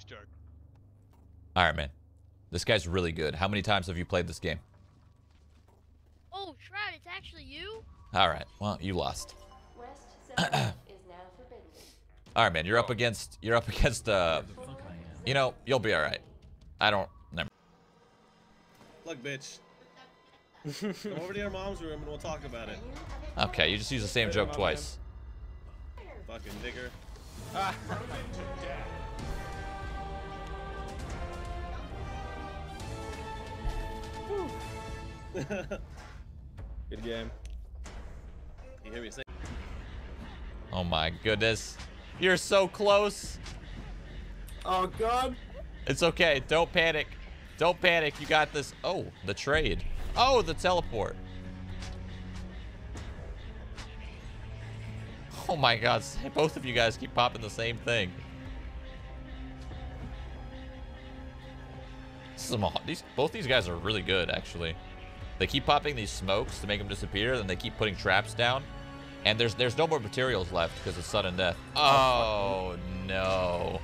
start. All right, man. This guy's really good. How many times have you played this game? Oh, Shroud, it's actually you? All right. Well, you lost. West Zone is now forbidden. All right, man. You're up against you know, you'll be all right. I don't. Never. Look, bitch. Come over to your mom's room and we'll talk about it. Okay, you just use the same joke twice. Fucking nigger. Ah. Good game. You hear me say? Oh my goodness. You're so close. Oh god. It's okay. Don't panic. Don't panic. You got this. Oh, the trade. Oh, the teleport. Oh my god. Both of you guys keep popping the same thing. Both these guys are really good, actually. They keep popping these smokes to make them disappear, then they keep putting traps down. And there's no more materials left because of sudden death. Oh no.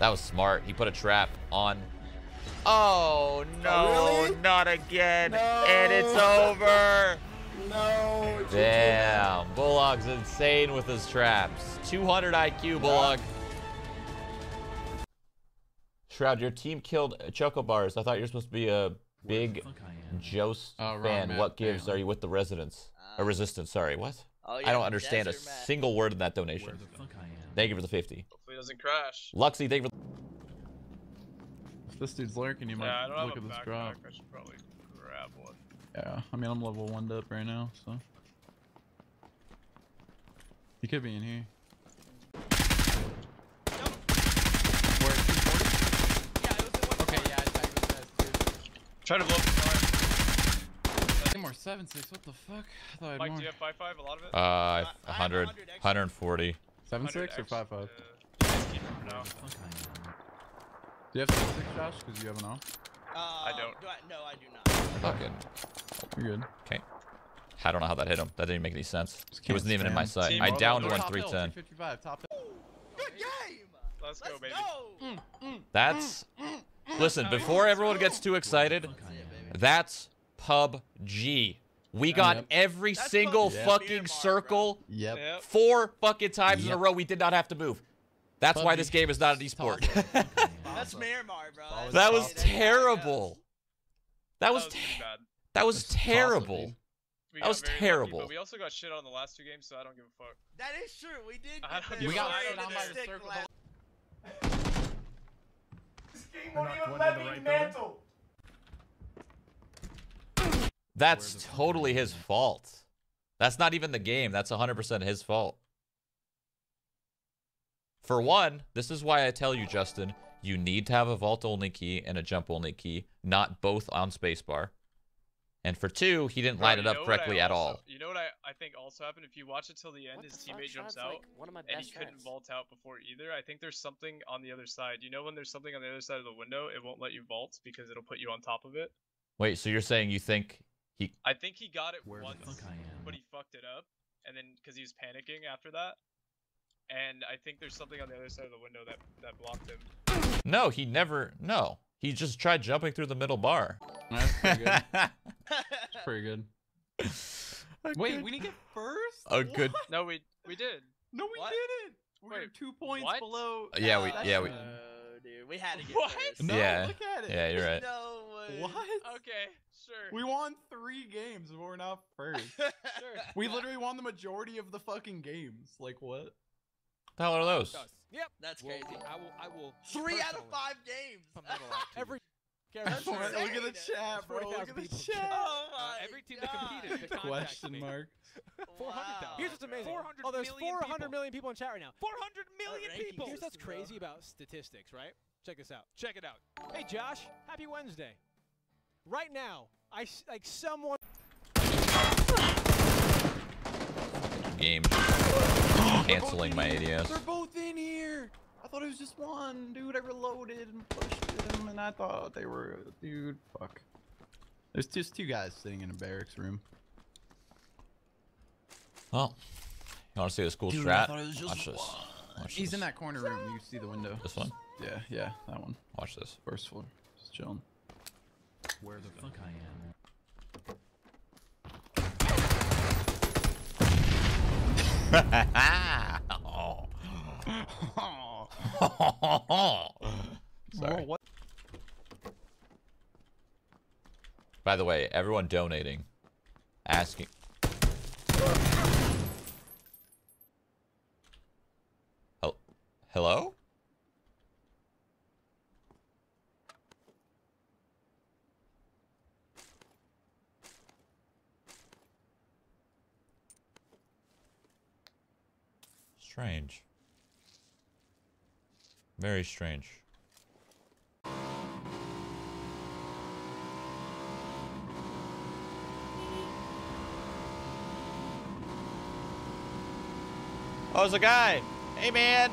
That was smart. He put a trap on. Oh no, oh, really? Not again. No. And it's over. No. Damn. Bulldog's insane with his traps. 200 IQ, Bulldog. No. Shroud, your team killed Choco Bars. I thought you were supposed to be a big Joust fan. What gives? Damn. Are you with the residents? A resistance, sorry. What? Oh, yeah, I don't understand a single word in that donation. Thank you for the 50. Hopefully it doesn't crash. Luxy, thank you for the... If this dude's lurking, you might look at this drop. I should probably grab one. Yeah, I mean, I'm level 1'd up right now, so... He could be in here. Try to blow up the car. More 7-6, what the fuck? I thought I had Mike, more. Do you have 5-5, a lot of it? 100, 140. 7-6 or 5-5? No. Do you have 7-6, Josh? Because you have an all? I don't. No, I do not. Fucking. You're good. Okay. I don't know how that hit him. That didn't make any sense. He wasn't even in my sight. Team I downed one 310. Good game! Let's go, baby. That's... Listen, before everyone gets too excited, that's PUBG. We got every single fucking circle 4 fucking times in a row. We did not have to move. That's why this game is not an esport. That's Miramar, bro. That was terrible. That was terrible. That was terrible. Lucky, we also got shit on the last 2 games, so I don't give a fuck. That is true. We did. We got shit on my circle. Won't even let me mantle. That's totally his fault. That's not even the game. That's 100% his fault. For one, this is why I tell you, Justin, you need to have a vault-only key and a jump-only key, not both on spacebar. And for 2, he didn't line it up correctly at all. You know what I think also happened? If you watch it till the end, his teammate jumps out, and he couldn't vault out before either. I think there's something on the other side. You know when there's something on the other side of the window, it won't let you vault because it'll put you on top of it? Wait, so you're saying you think he... I think he got it once, but he fucked it up, and then because he was panicking after that. And I think there's something on the other side of the window that blocked him. No, he never... No. He just tried jumping through the middle bar. That's pretty good. That's pretty good. Wait, we didn't get first? A what? Good. No, we did. No, we what? Didn't. We were 2 points what? Below. Yeah, we. Dude, we had to get what? First. No, yeah. Look at it. Yeah, you're right. No way. What? Okay, sure. We won 3 games, but we're not first. Sure. We literally won the majority of the fucking games. Like what? The hell are those? Yep, that's crazy. Well, I will 3 out of 5 games. Every. Look at the chat, bro. Look at the chat. Oh every team that competed. Question mark. 400,000. Here's what's amazing. 400 oh, there's 400 million people in chat right now. 400 million people. Here's what's crazy about statistics, right? Check this out. Check it out. Hey, Josh. Happy Wednesday. Right now, I like someone. Game. Canceling my ADS. They're both in here. I thought it was just one, dude. I reloaded and pushed them, and I thought they were, dude. Fuck. There's just 2 guys sitting in a barracks room. Oh, you want to see this cool strat? Watch this. Watch He's this. In that corner room. You can see the window. This one? Yeah, yeah, that one. Watch this. First floor. Just chilling. Where the fuck I am. Oh. Sorry. By the way, everyone donating, asking. Oh, hello? Strange. Very strange. Oh, there's a guy. Hey, man.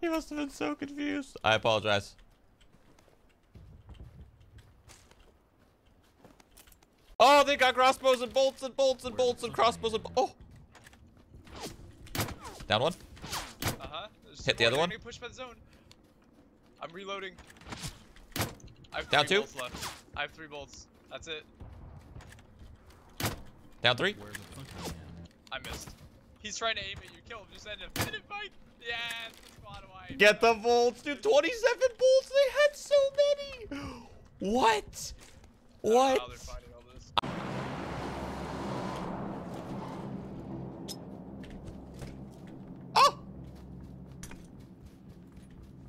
He must have been so confused. I apologize. Oh, they got crossbows and bolts and bolts and bolts and crossbows and oh. Down one. Uh-huh. Hit the other one. Pushed by the zone. I'm reloading. I have Down two. Left. I have 3 bolts. That's it. Down 3. I missed. He's trying to aim at you. Kill him. Just end him. Hit him, Mike. Yeah. Get the bolts, dude. 27 bolts. They had so many. What? What? They're fighting all this.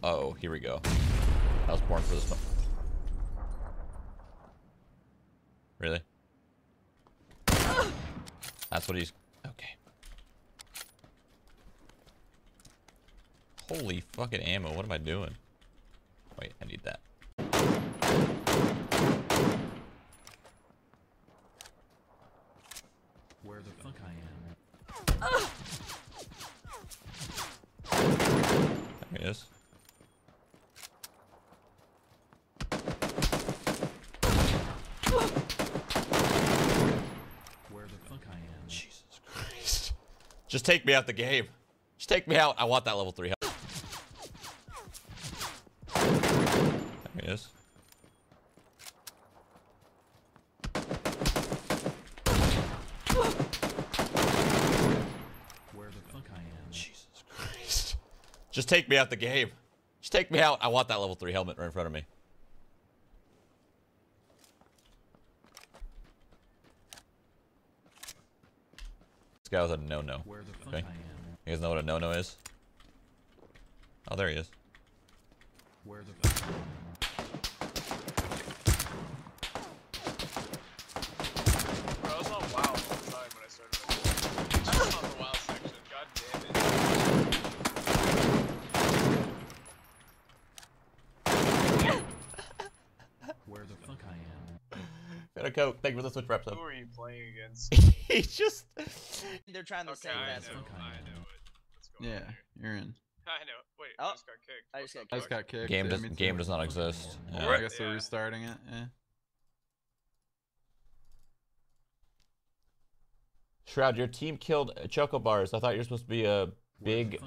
Oh, here we go. I was born for this one. Really? That's what he's... Okay. Holy fucking ammo. What am I doing? Wait, I need that. Where the fuck I am? There he is. Just take me out the game. Just take me out. I want that level 3 health. There he is. Where the fuck I am? Jesus Christ. Just take me out the game. Just take me out. I want that level 3 helmet right in front of me. Guy with a no-no. Okay. You guys know what a no-no is? Oh, there he is. Where the fuck I am? Bro, I was on WoW all the time when I started my game. I was on the WoW section. God damn it. Where the fuck I am? Got a Coke. Thank you for the switch reps up. Who are you playing against? He just... They're trying to save that. I know it. What's going on here? You're in. I know. Wait, oh. I just got kicked. I just got kicked. Game does not exist. Yeah. I guess we're restarting it. Yeah. Shroud, your team killed Choco Bars. I thought you were supposed to be a big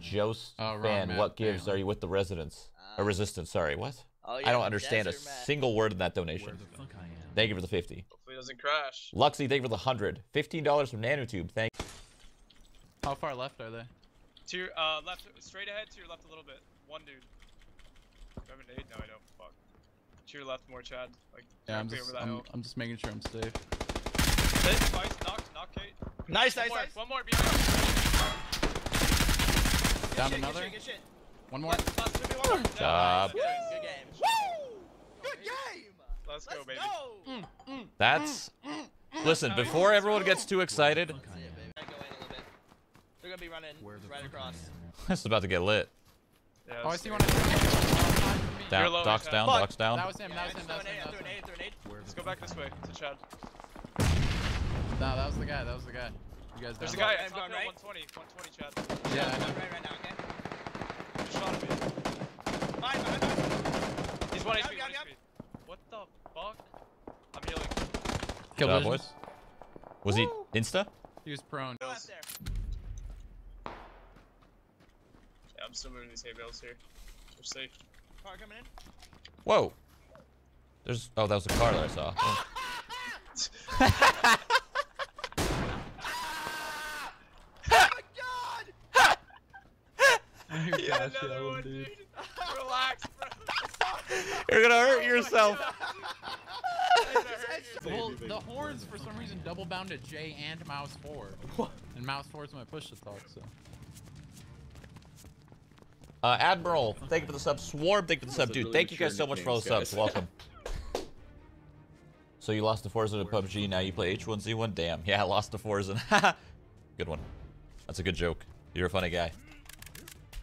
Joust fan. Map. What gives? Are you with the residents? Or resistance? Sorry. What? Oh, yeah, I don't understand a single word in that donation. Thank you for the 50. Hopefully it doesn't crash. Luxy, thank you for the 100. $15 from Nanotube. Thank you. How far left are they? To your left, straight ahead, to your left a little bit. One dude. Do I have an aid? No, I don't. Fuck. To your left more, Chad. Like, yeah, I'm just making sure I'm safe. Hit, twice, knock, Kate. Nice, nice. One more, behind. Down another. Good shit, good shit. One more. One more. Good job. Good game. Woo! Good game! Let's go, baby. That's... Listen, before everyone gets too excited... They're gonna be running right across. This is about to get lit. Yeah, oh, I see one. Doc's down, Doc's down. That was him, that was him. Let's go back this way, to Chad. Nah, that was the guy, You guys there's a guy, I'm going right. 120, Chad. Yeah, I'm going right now, okay? Just shot at me. He's 180. Kill those boys. Was he insta? He was prone. Yeah, I'm still moving these hay bales here. They're safe. Car coming in. Whoa. There's. Oh, that was a car that I saw. Oh. Yeah, another one, dude. Relax, bro. You're gonna hurt yourself. Well, the horns for some reason double bound to J and mouse 4. What? And mouse 4 is when I push the talk, so. Admiral, thank you for the sub. Swarm, thank you for the sub. Dude, thank you guys so much for all the subs. Welcome. So you lost to Forza to PUBG, now you play H1Z1? Damn. Yeah, I lost to Forza. Good one. That's a good joke. You're a funny guy.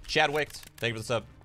Chadwick, thank you for the sub.